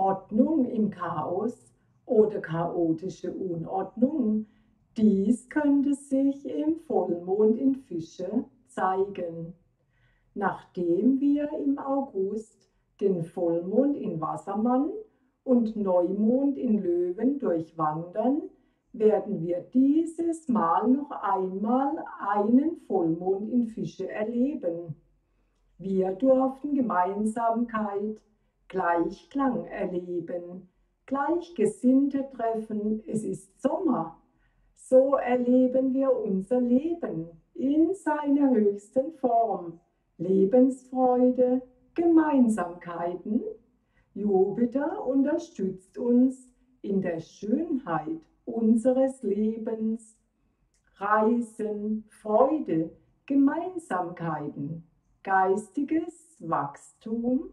Ordnung im Chaos oder chaotische Unordnung, dies könnte sich im Vollmond in Fische zeigen. Nachdem wir im August den Vollmond in Wassermann und Neumond in Löwen durchwandern, werden wir dieses Mal noch einmal einen Vollmond in Fische erleben. Wir durften Gemeinsamkeit, Gleichklang erleben, Gleichgesinnte treffen, es ist Sommer. So erleben wir unser Leben in seiner höchsten Form. Lebensfreude, Gemeinsamkeiten. Jupiter unterstützt uns in der Schönheit unseres Lebens. Reisen, Freude, Gemeinsamkeiten, geistiges Wachstum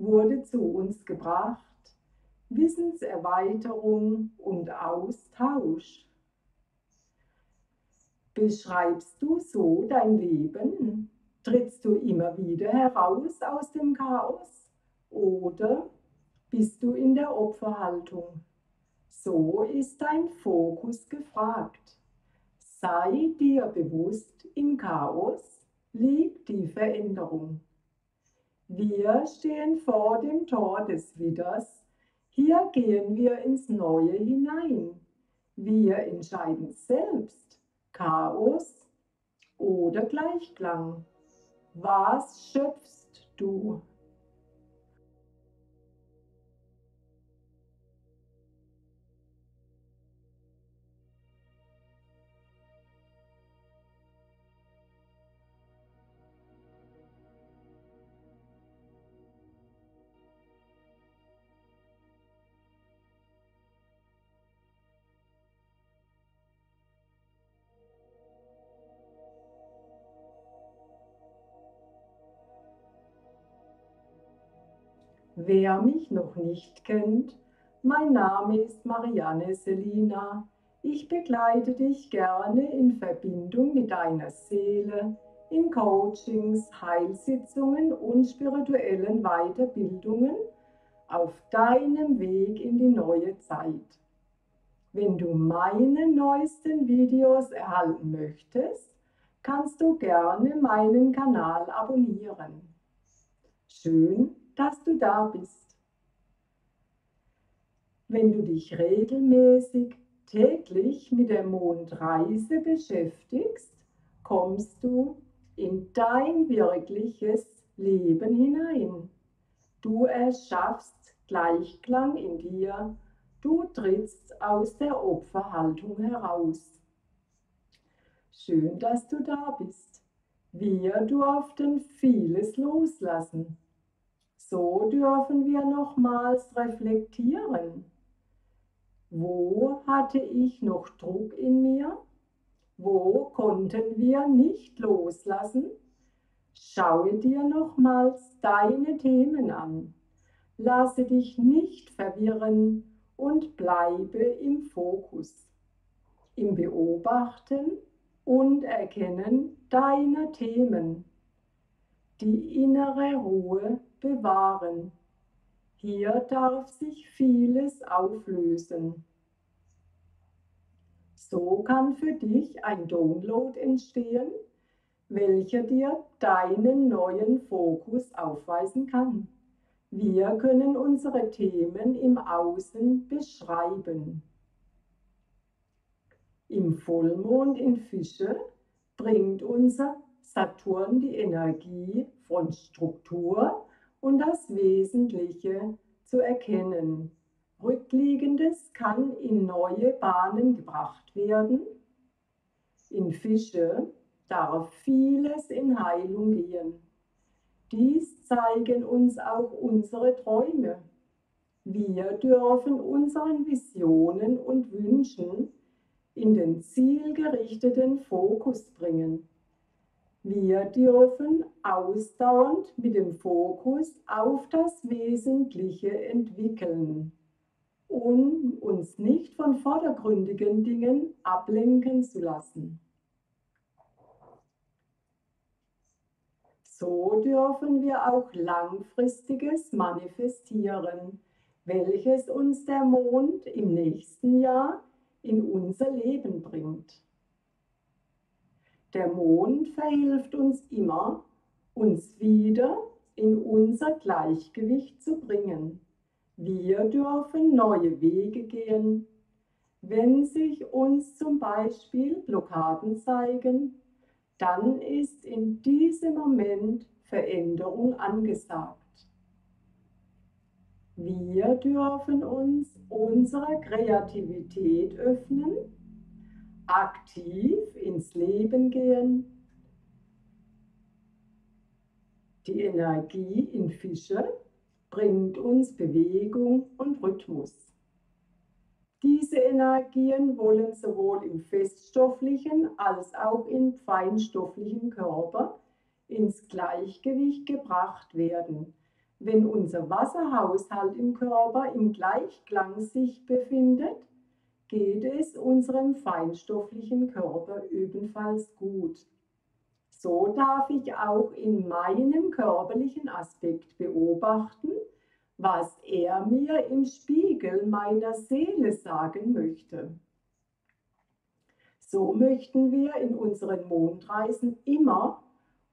wurde zu uns gebracht, Wissenserweiterung und Austausch. Beschreibst du so dein Leben? Trittst du immer wieder heraus aus dem Chaos oder bist du in der Opferhaltung? So ist dein Fokus gefragt. Sei dir bewusst, im Chaos liegt die Veränderung. Wir stehen vor dem Tor des Widders. Hier gehen wir ins Neue hinein. Wir entscheiden selbst, Chaos oder Gleichklang. Was schöpfst du? Wer mich noch nicht kennt, mein Name ist Marianne Selina. Ich begleite dich gerne in Verbindung mit deiner Seele, in Coachings, Heilsitzungen und spirituellen Weiterbildungen auf deinem Weg in die neue Zeit. Wenn du meine neuesten Videos erhalten möchtest, kannst du gerne meinen Kanal abonnieren. Schön, dass du da bist. Wenn du dich regelmäßig täglich mit der Mondreise beschäftigst, kommst du in dein wirkliches Leben hinein. Du erschaffst Gleichklang in dir, du trittst aus der Opferhaltung heraus. Schön, dass du da bist. Wir durften vieles loslassen. So dürfen wir nochmals reflektieren. Wo hatte ich noch Druck in mir? Wo konnten wir nicht loslassen? Schaue dir nochmals deine Themen an. Lasse dich nicht verwirren und bleibe im Fokus, im Beobachten und Erkennen deiner Themen. Die innere Ruhe bewahren. Hier darf sich vieles auflösen. So kann für dich ein Download entstehen, welcher dir deinen neuen Fokus aufweisen kann. Wir können unsere Themen im Außen beschreiben. Im Vollmond in Fische bringt unser Saturn die Energie von Struktur und das Wesentliche zu erkennen. Rückliegendes kann in neue Bahnen gebracht werden. In Fische darf vieles in Heilung gehen. Dies zeigen uns auch unsere Träume. Wir dürfen unseren Visionen und Wünschen in den zielgerichteten Fokus bringen. Wir dürfen ausdauernd mit dem Fokus auf das Wesentliche entwickeln und uns nicht von vordergründigen Dingen ablenken zu lassen. So dürfen wir auch Langfristiges manifestieren, welches uns der Mond im nächsten Jahr in unser Leben bringt. Der Mond verhilft uns immer, uns wieder in unser Gleichgewicht zu bringen. Wir dürfen neue Wege gehen. Wenn sich uns zum Beispiel Blockaden zeigen, dann ist in diesem Moment Veränderung angesagt. Wir dürfen uns unserer Kreativität öffnen, aktiv ins Leben gehen, die Energie in Fische bringt uns Bewegung und Rhythmus. Diese Energien wollen sowohl im feststofflichen als auch im feinstofflichen Körper ins Gleichgewicht gebracht werden. Wenn unser Wasserhaushalt im Körper im Gleichklang sich befindet, geht es unserem feinstofflichen Körper ebenfalls gut. So darf ich auch in meinem körperlichen Aspekt beobachten, was er mir im Spiegel meiner Seele sagen möchte. So möchten wir in unseren Mondreisen immer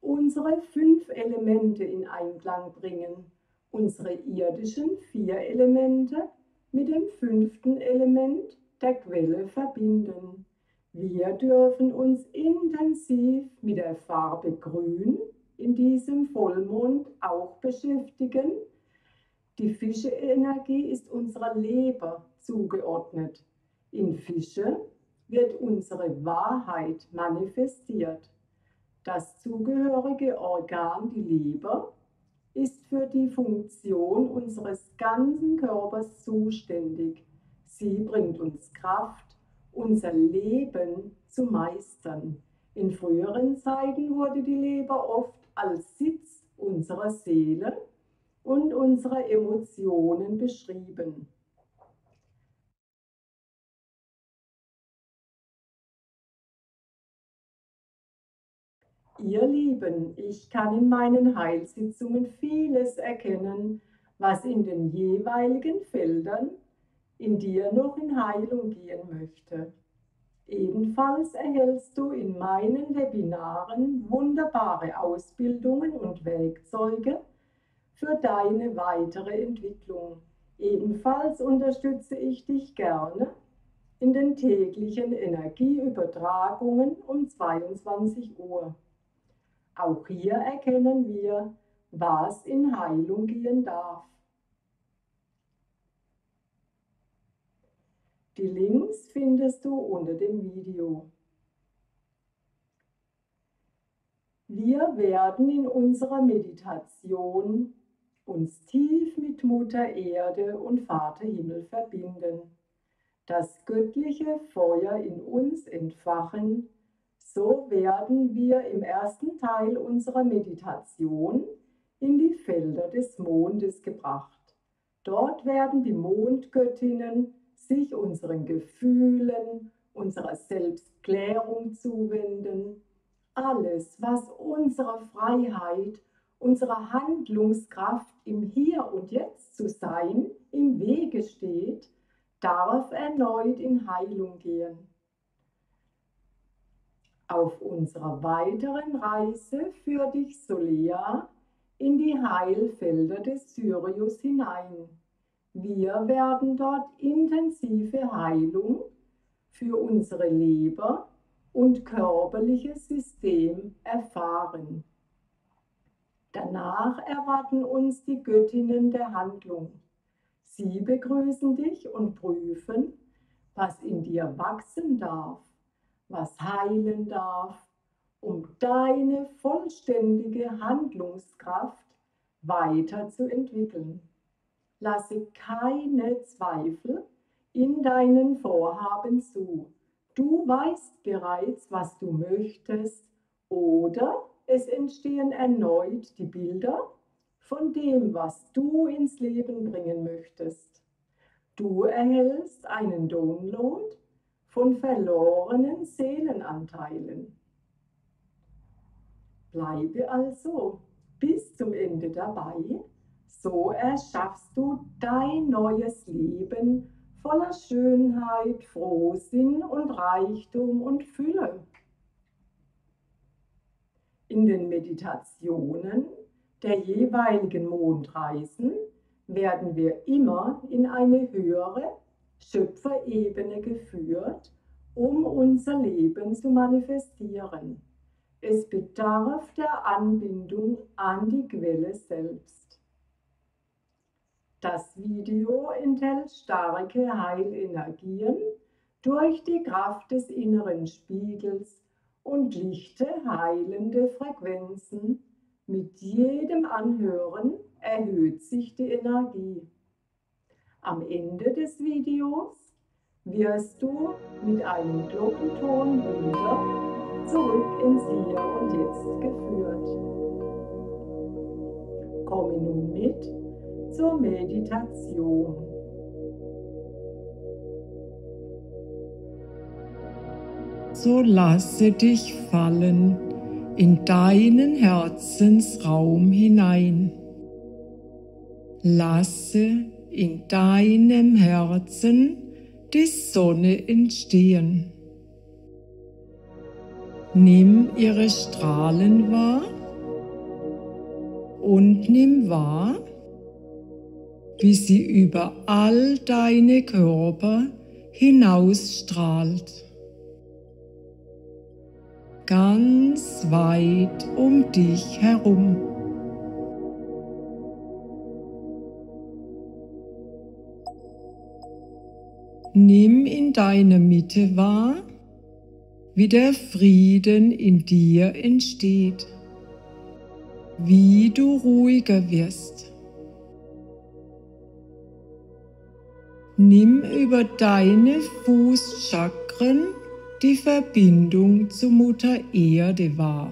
unsere 5 Elemente in Einklang bringen, unsere irdischen 4 Elemente mit dem 5. Element der Quelle verbinden. Wir dürfen uns intensiv mit der Farbe Grün in diesem Vollmond auch beschäftigen. Die Fische-Energie ist unserer Leber zugeordnet. In Fische wird unsere Wahrheit manifestiert. Das zugehörige Organ, die Leber, ist für die Funktion unseres ganzen Körpers zuständig. Sie bringt uns Kraft, unser Leben zu meistern. In früheren Zeiten wurde die Leber oft als Sitz unserer Seele und unserer Emotionen beschrieben. Ihr Lieben, ich kann in meinen Heilsitzungen vieles erkennen, was in den jeweiligen Feldern in dir noch in Heilung gehen möchte. Ebenfalls erhältst du in meinen Webinaren wunderbare Ausbildungen und Werkzeuge für deine weitere Entwicklung. Ebenfalls unterstütze ich dich gerne in den täglichen Energieübertragungen um 22 Uhr. Auch hier erkennen wir, was in Heilung gehen darf. Die Links findest du unter dem Video. Wir werden in unserer Meditation uns tief mit Mutter Erde und Vater Himmel verbinden, das göttliche Feuer in uns entfachen. So werden wir im ersten Teil unserer Meditation in die Felder des Mondes gebracht. Dort werden die Mondgöttinnen sich unseren Gefühlen, unserer Selbstklärung zuwenden. Alles, was unserer Freiheit, unserer Handlungskraft im Hier und Jetzt zu sein, im Wege steht, darf erneut in Heilung gehen. Auf unserer weiteren Reise führt dich Soleijaa in die Heilfelder des Sirius hinein. Wir werden dort intensive Heilung für unsere Leber und körperliches System erfahren. Danach erwarten uns die Göttinnen der Handlung. Sie begrüßen dich und prüfen, was in dir wachsen darf, was heilen darf, um deine vollständige Handlungskraft weiterzuentwickeln. Lasse keine Zweifel in deinen Vorhaben zu. Du weißt bereits, was du möchtest, oder es entstehen erneut die Bilder von dem, was du ins Leben bringen möchtest. Du erhältst einen Download von verlorenen Seelenanteilen. Bleibe also bis zum Ende dabei, So erschaffst du dein neues Leben voller Schönheit, Frohsinn und Reichtum und Fülle. In den Meditationen der jeweiligen Mondreisen werden wir immer in eine höhere Schöpferebene geführt, um unser Leben zu manifestieren. Es bedarf der Anbindung an die Quelle selbst. Das Video enthält starke Heilenergien durch die Kraft des inneren Spiegels und lichte, heilende Frequenzen. Mit jedem Anhören erhöht sich die Energie. Am Ende des Videos wirst du mit einem Glockenton wieder zurück ins Hier und Jetzt geführt. Komme nun mit zur Meditation. So lasse dich fallen in deinen Herzensraum hinein. Lasse in deinem Herzen die Sonne entstehen. Nimm ihre Strahlen wahr und nimm wahr, wie sie über all deine Körper hinausstrahlt. Ganz weit um dich herum. Nimm in deiner Mitte wahr, wie der Frieden in dir entsteht, wie du ruhiger wirst. Nimm über deine Fußchakren die Verbindung zu Mutter Erde wahr.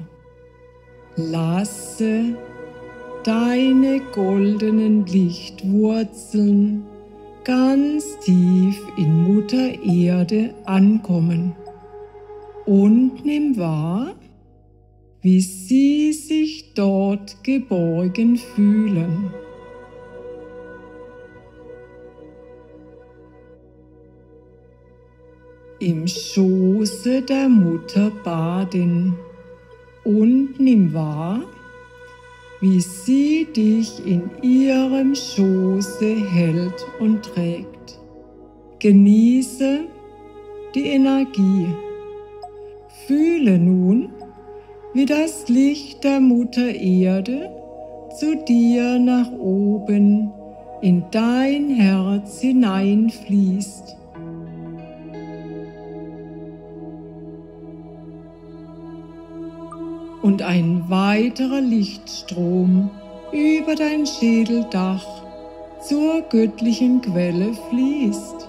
Lasse deine goldenen Lichtwurzeln ganz tief in Mutter Erde ankommen und nimm wahr, wie sie sich dort geborgen fühlen. Im Schoße der Mutter baden und nimm wahr, wie sie dich in ihrem Schoße hält und trägt. Genieße die Energie. Fühle nun, wie das Licht der Mutter Erde zu dir nach oben in dein Herz hineinfließt. Und ein weiterer Lichtstrom über dein Schädeldach zur göttlichen Quelle fließt,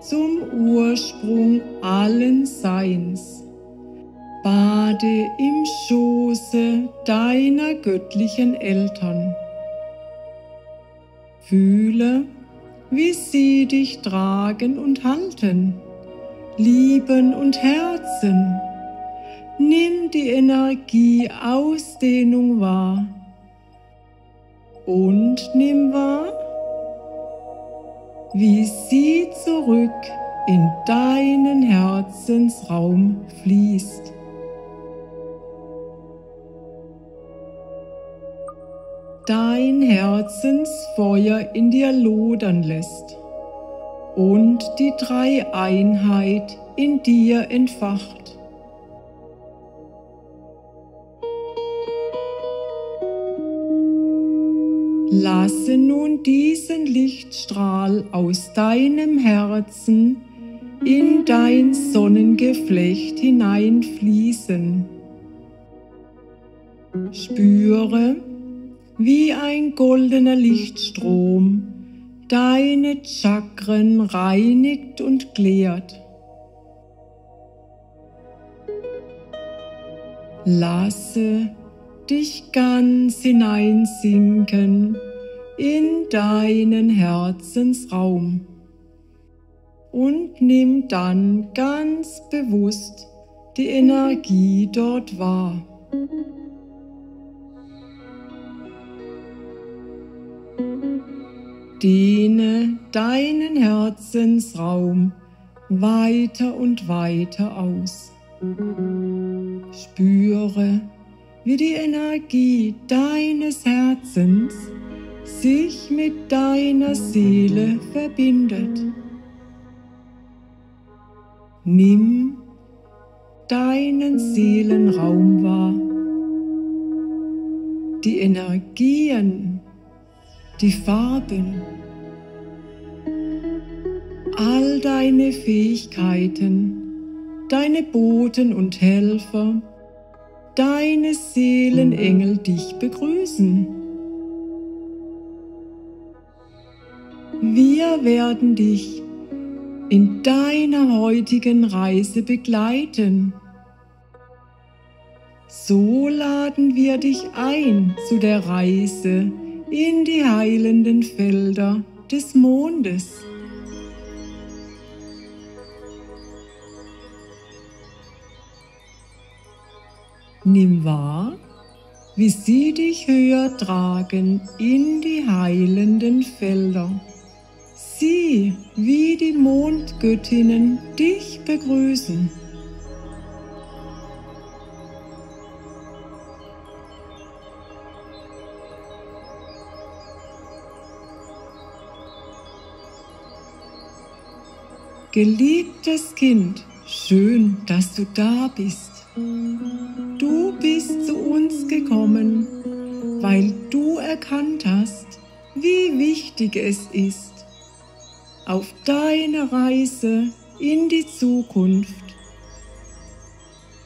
zum Ursprung allen Seins. Bade im Schoße deiner göttlichen Eltern. Fühle, wie sie dich tragen und halten, lieben und herzen. Nimm die Energieausdehnung wahr und nimm wahr, wie sie zurück in deinen Herzensraum fließt. Dein Herzensfeuer in dir lodern lässt und die Dreieinheit in dir entfacht. Lasse nun diesen Lichtstrahl aus deinem Herzen in dein Sonnengeflecht hineinfließen. Spüre, wie ein goldener Lichtstrom deine Chakren reinigt und klärt. Lasse dich ganz hineinsinken in deinen Herzensraum und nimm dann ganz bewusst die Energie dort wahr. Dehne deinen Herzensraum weiter und weiter aus. Spüre, wie die Energie deines Herzens sich mit deiner Seele verbindet. Nimm deinen Seelenraum wahr. Die Energien, die Farben, all deine Fähigkeiten, deine Boten und Helfer, deine Seelenengel dich begrüßen. Wir werden dich in deiner heutigen Reise begleiten. So laden wir dich ein zu der Reise in die heilenden Felder des Mondes. Nimm wahr, wie sie dich höher tragen in die heilenden Felder. Sieh, wie die Mondgöttinnen dich begrüßen. Geliebtes Kind, schön, dass du da bist. Du bist zu uns gekommen, weil du erkannt hast, wie wichtig es ist, auf deine Reise in die Zukunft,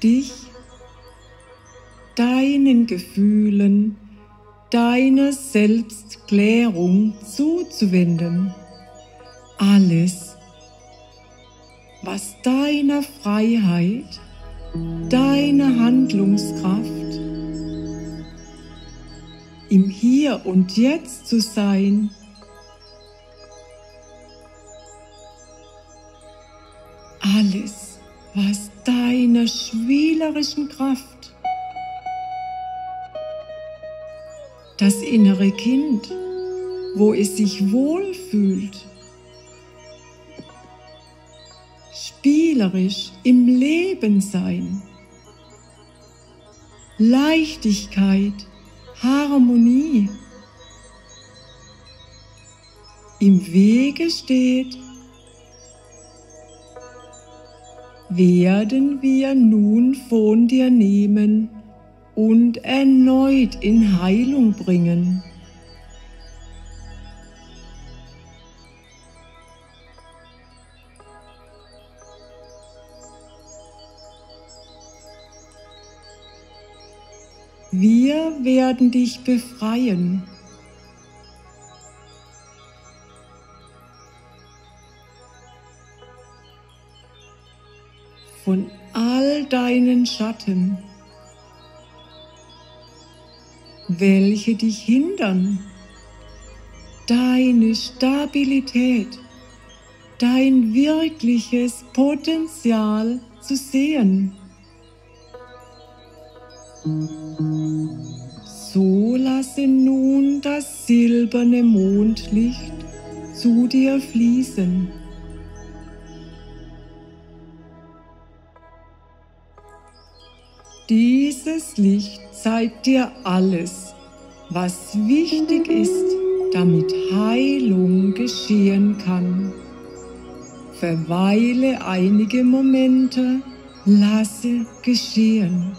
dich, deinen Gefühlen, deiner Selbstklärung zuzuwenden. Alles, was deiner Freiheit, deiner Handlungskraft, im Hier und Jetzt zu sein, alles, was deiner schwielerischen Kraft, das innere Kind, wo es sich wohlfühlt, spielerisch im Leben sein, Leichtigkeit, Harmonie, im Wege steht, werden wir nun von dir nehmen und erneut in Heilung bringen. Wir werden dich befreien. Von all deinen Schatten, welche dich hindern, deine Stabilität, dein wirkliches Potenzial zu sehen. So lasse nun das silberne Mondlicht zu dir fließen. Dieses Licht zeigt dir alles, was wichtig ist, damit Heilung geschehen kann. Verweile einige Momente, lasse geschehen.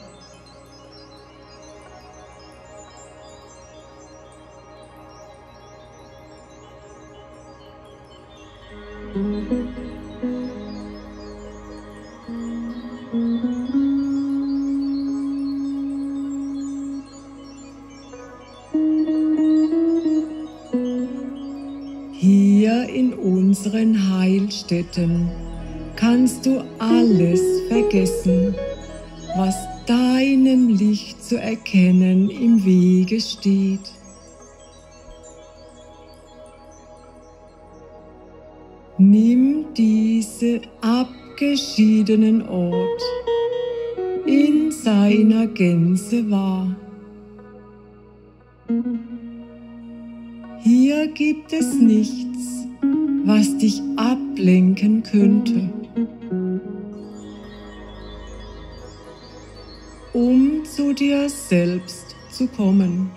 Hier in unseren Heilstätten kannst du alles vergessen, was deinem Licht zu erkennen im Wege steht. Nimm diesen abgeschiedenen Ort in seiner Gänze wahr. Hier dir gibt es nichts, was dich ablenken könnte. Um zu dir selbst zu kommen.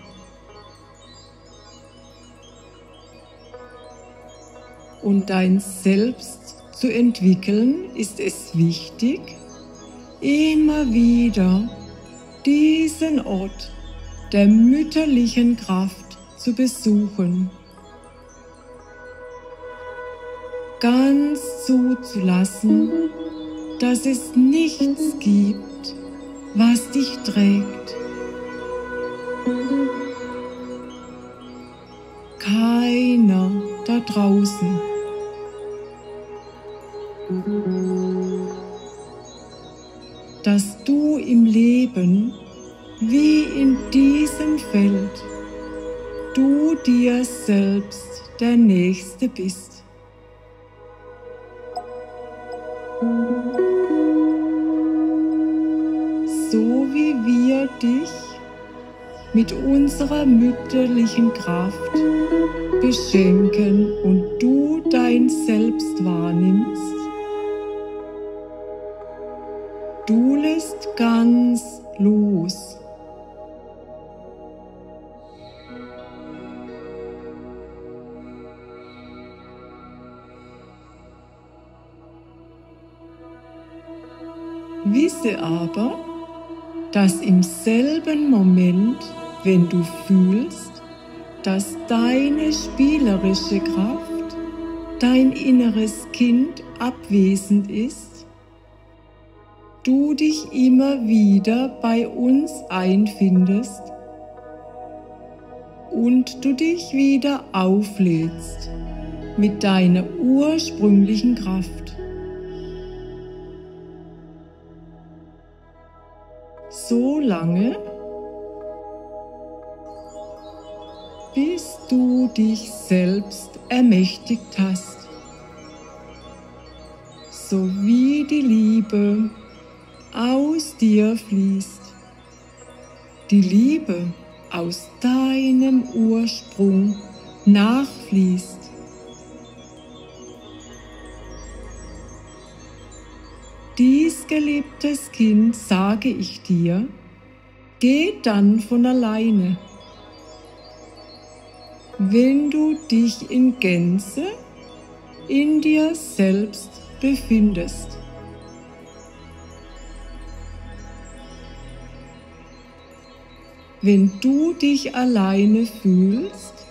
Und dein Selbst zu entwickeln, ist es wichtig, immer wieder diesen Ort der mütterlichen Kraft zu besuchen, ganz zuzulassen, dass es nichts gibt, was dich trägt. Keiner da draußen. Dass du im Leben, wie in diesem Feld, du dir selbst der Nächste bist. So wie wir dich mit unserer mütterlichen Kraft beschenken und du dein Selbst wahrnimmst, du lässt ganz los. Wisse aber, dass im selben Moment, wenn du fühlst, dass deine spielerische Kraft, dein inneres Kind abwesend ist, du dich immer wieder bei uns einfindest und du dich wieder auflädst mit deiner ursprünglichen Kraft. So lange, bis du dich selbst ermächtigt hast, so wie die Liebe aus dir fließt, die Liebe aus deinem Ursprung nachfließt. Dies, geliebtes Kind, sage ich dir, geht dann von alleine, wenn du dich in Gänze in dir selbst befindest. Wenn du dich alleine fühlst,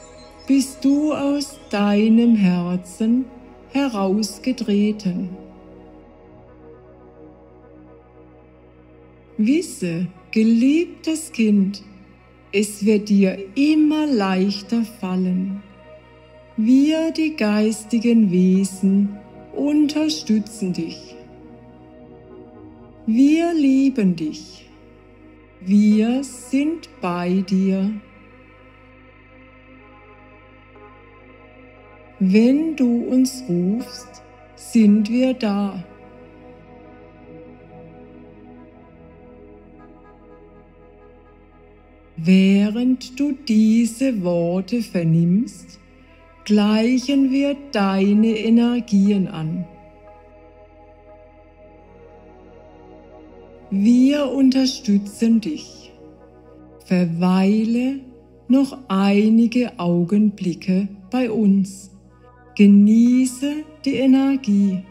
bist du aus deinem Herzen herausgetreten. Wisse, geliebtes Kind, es wird dir immer leichter fallen. Wir, die geistigen Wesen, unterstützen dich. Wir lieben dich. Wir sind bei dir. Wenn du uns rufst, sind wir da. Während du diese Worte vernimmst, gleichen wir deine Energien an. Wir unterstützen dich. Verweile noch einige Augenblicke bei uns. Genieße die Energie.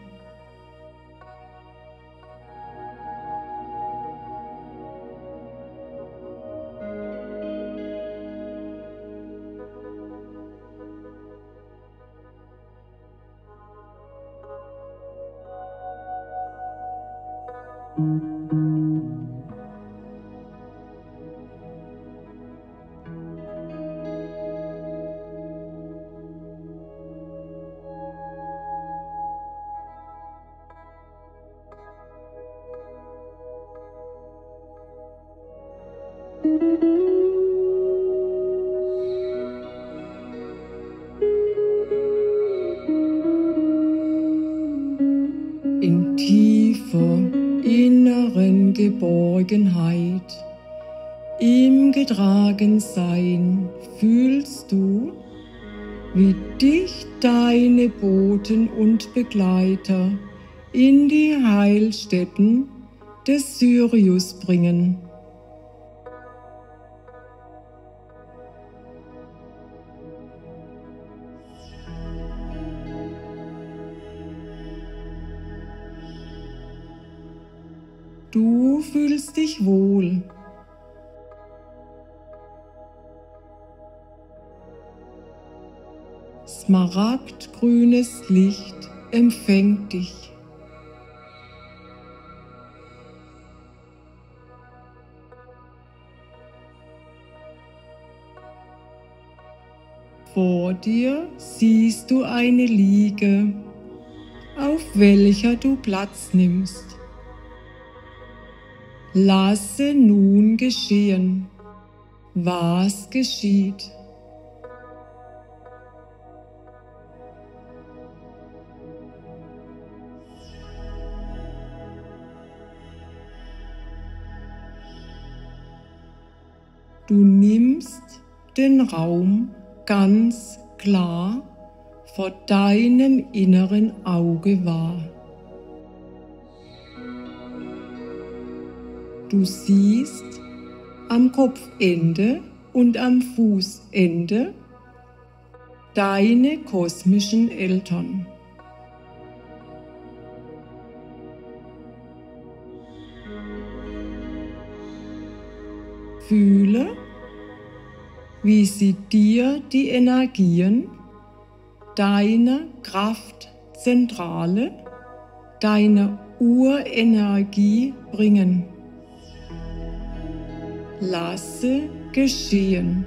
In tiefer inneren Geborgenheit, im Getragensein fühlst du, deine Boten und Begleiter in die Heilstätten des Sirius bringen. Du fühlst dich wohl. Smaragdgrünes Licht empfängt dich. Vor dir siehst du eine Liege, auf welcher du Platz nimmst. Lasse nun geschehen, was geschieht. Du nimmst den Raum ganz klar vor deinem inneren Auge wahr. Du siehst am Kopfende und am Fußende deine kosmischen Eltern. Fühle, wie sie dir die Energien deiner Kraftzentrale, deiner Urenergie bringen. Lasse geschehen.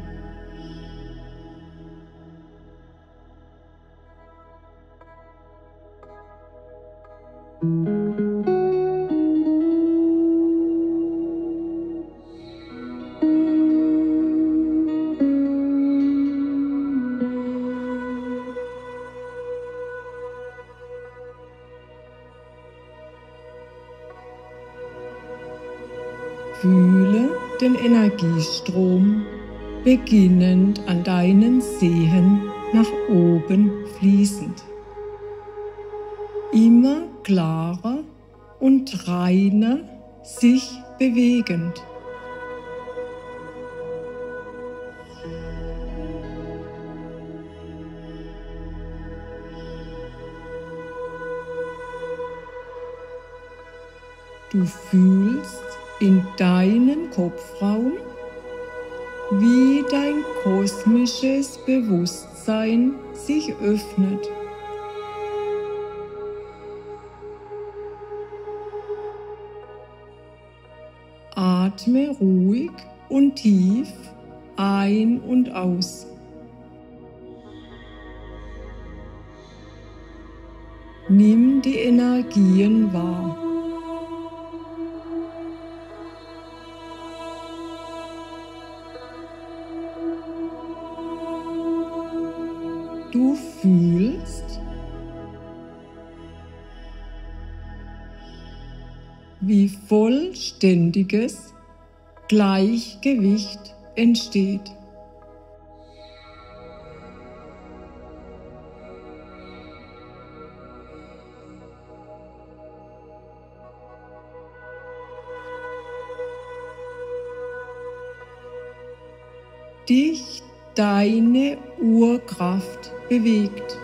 Fühle den Energiestrom beginnend an deinen Sehen nach oben fließend. Immer klarer und reiner sich bewegend. Du fühlst in deinem Kopfraum, wie dein kosmisches Bewusstsein sich öffnet. Atme ruhig und tief ein und aus. Nimm die Energien wahr. Du fühlst, wie vollständiges Gleichgewicht entsteht. Dich, deine Urkraft bewegt.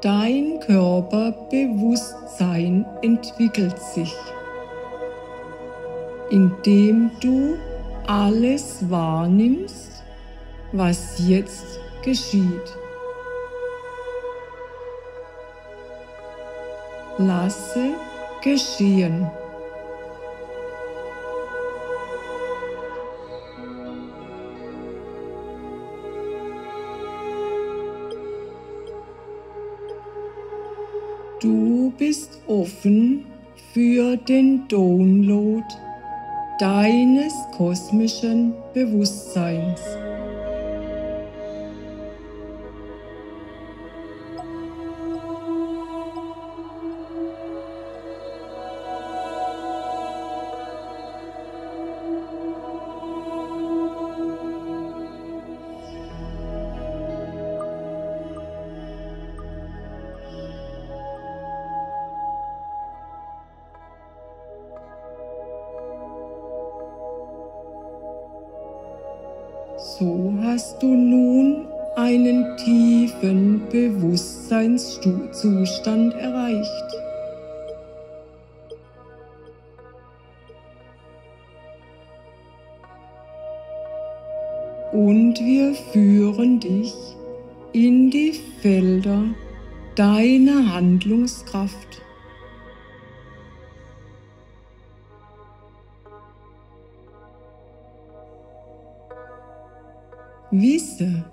Dein Körperbewusstsein entwickelt sich, indem du alles wahrnimmst, was jetzt geschieht. Lasse geschehen. Du bist offen für den Download deines kosmischen Bewusstseins. So hast du nun einen tiefen Bewusstseinszustand erreicht. Und wir führen dich in die Felder deiner Handlungskraft. Wisse,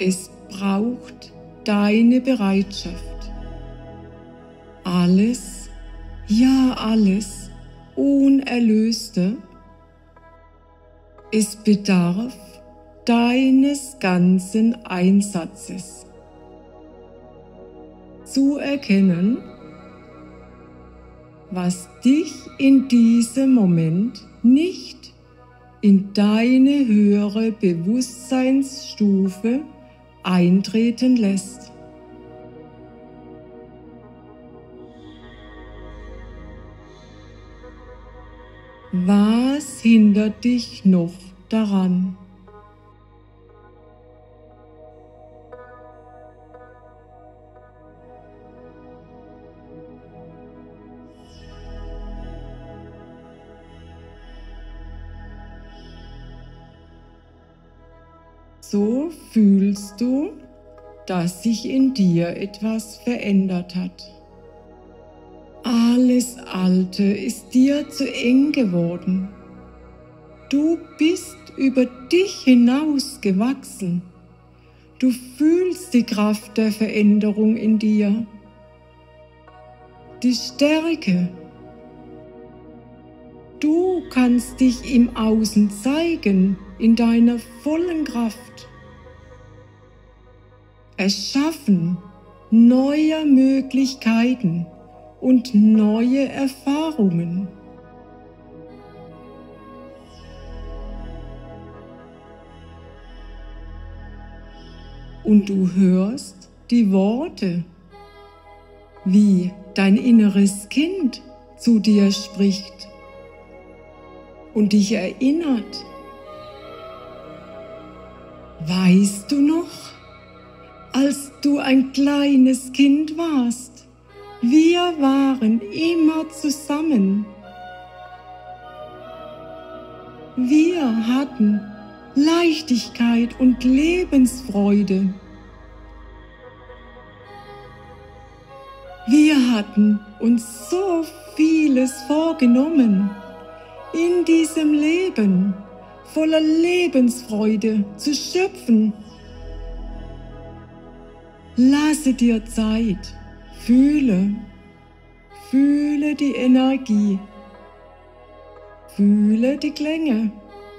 es braucht deine Bereitschaft. Alles, ja alles Unerlöste, es bedarf deines ganzen Einsatzes. Zu erkennen, was dich in diesem Moment nicht in deine höhere Bewusstseinsstufe eintreten lässt. Was hindert dich noch daran? So fühlst du, dass sich in dir etwas verändert hat. Alles Alte ist dir zu eng geworden. Du bist über dich hinaus gewachsen. Du fühlst die Kraft der Veränderung in dir. Die Stärke. Du kannst dich im Außen zeigen, in deiner vollen Kraft. Erschaffen neuer Möglichkeiten und neue Erfahrungen. Und du hörst die Worte, wie dein inneres Kind zu dir spricht und dich erinnert. Weißt du noch, als du ein kleines Kind warst, wir waren immer zusammen. Wir hatten Leichtigkeit und Lebensfreude. Wir hatten uns so vieles vorgenommen in diesem Leben. Voller Lebensfreude zu schöpfen. Lasse dir Zeit, fühle die Energie, fühle die Klänge,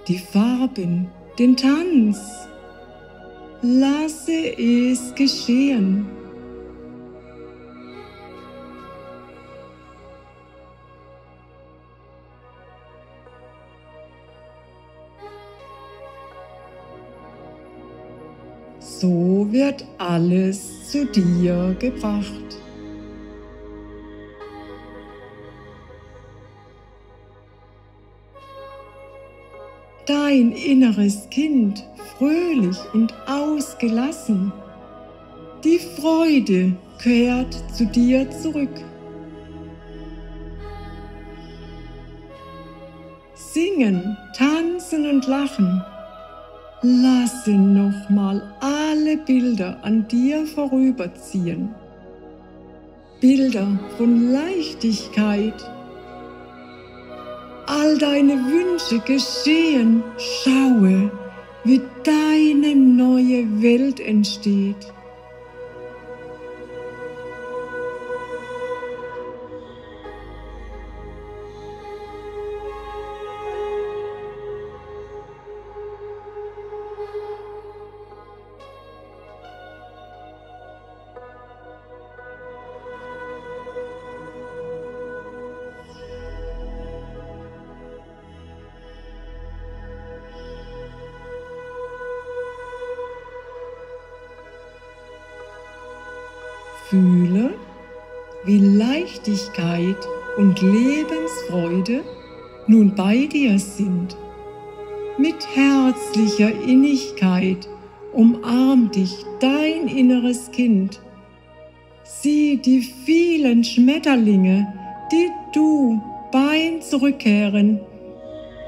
die Farben, den Tanz. Lasse es geschehen. So wird alles zu dir gebracht. Dein inneres Kind fröhlich und ausgelassen. Die Freude kehrt zu dir zurück. Singen, tanzen und lachen. Lasse nochmal alle Bilder an dir vorüberziehen. Bilder von Leichtigkeit. All deine Wünsche geschehen. Schaue, wie deine neue Welt entsteht. Fühle, wie Leichtigkeit und Lebensfreude nun bei dir sind. Mit herzlicher Innigkeit umarmt dich dein inneres Kind. Sieh die vielen Schmetterlinge, die du beim Zurückkehren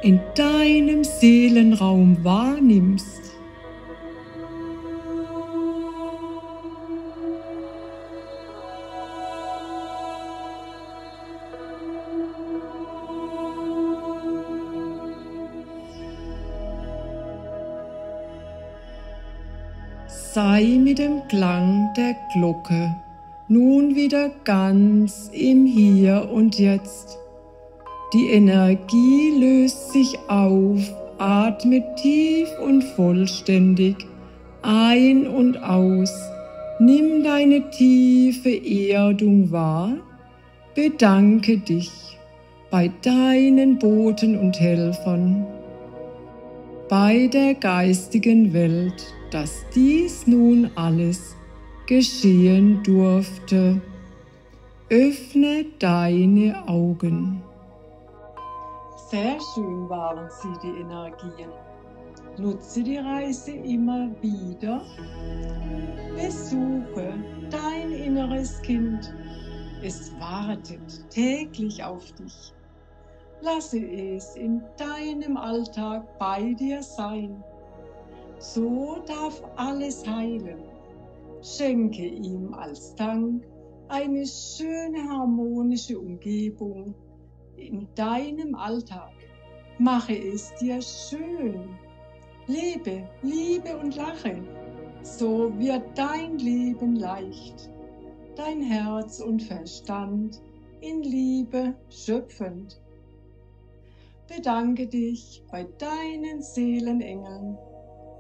in deinem Seelenraum wahrnimmst. Sei mit dem Klang der Glocke nun wieder ganz im Hier und Jetzt. Die Energie löst sich auf, atme tief und vollständig ein und aus. Nimm deine tiefe Erdung wahr, bedanke dich bei deinen Boten und Helfern, bei der geistigen Welt, dass dies nun alles geschehen durfte. Öffne deine Augen. Sehr schön waren sie, die Energien. Nutze die Reise immer wieder. Besuche dein inneres Kind. Es wartet täglich auf dich. Lasse es in deinem Alltag bei dir sein. So darf alles heilen. Schenke ihm als Dank eine schöne harmonische Umgebung in deinem Alltag. Mache es dir schön. Lebe, liebe und lache. So wird dein Leben leicht. Dein Herz und Verstand in Liebe schöpfend. Bedanke dich bei deinen Seelenengeln,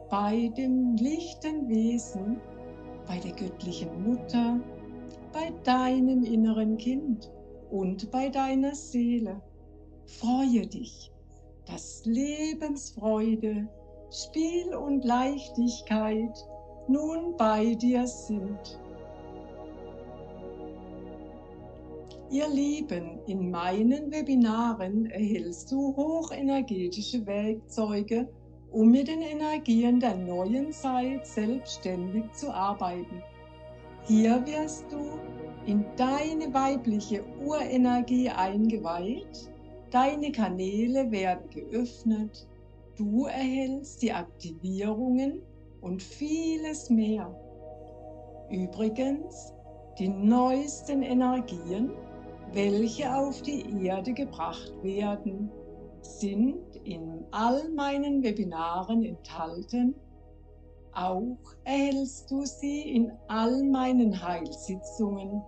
bei dem lichten Wesen, bei der göttlichen Mutter, bei deinem inneren Kind und bei deiner Seele. Freue dich, dass Lebensfreude, Spiel und Leichtigkeit nun bei dir sind. Ihr Lieben, in meinen Webinaren erhältst du hochenergetische Werkzeuge, um mit den Energien der neuen Zeit selbstständig zu arbeiten. Hier wirst du in deine weibliche Urenergie eingeweiht, deine Kanäle werden geöffnet, du erhältst die Aktivierungen und vieles mehr. Übrigens, die neuesten Energien, welche auf die Erde gebracht werden, sind in all meinen Webinaren enthalten. Auch erhältst du sie in all meinen Heilsitzungen.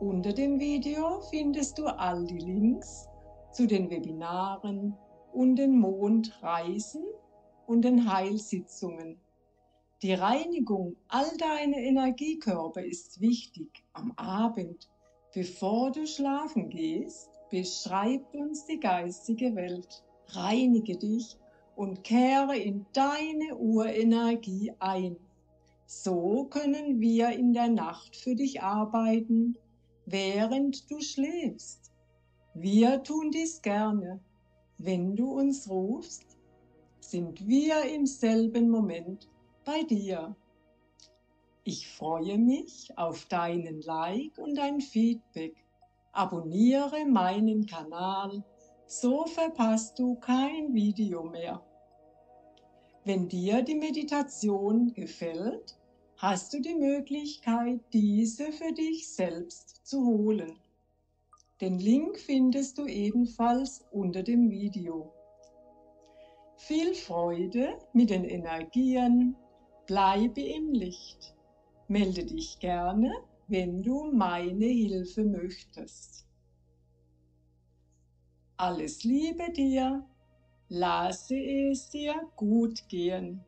Unter dem Video findest du all die Links zu den Webinaren und den Mondreisen und den Heilsitzungen. Die Reinigung all deiner Energiekörper ist wichtig am Abend, bevor du schlafen gehst. Beschreibt uns die geistige Welt. Reinige dich und kehre in deine Urenergie ein. So können wir in der Nacht für dich arbeiten, während du schläfst. Wir tun dies gerne. Wenn du uns rufst, sind wir im selben Moment bei dir. Ich freue mich auf deinen Like und dein Feedback. Abonniere meinen Kanal, so verpasst du kein Video mehr. Wenn dir die Meditation gefällt, hast du die Möglichkeit, diese für dich selbst zu holen. Den Link findest du ebenfalls unter dem Video. Viel Freude mit den Energien, bleibe im Licht, melde dich gerne, wenn du meine Hilfe möchtest. Alles Liebe dir, lasse es dir gut gehen.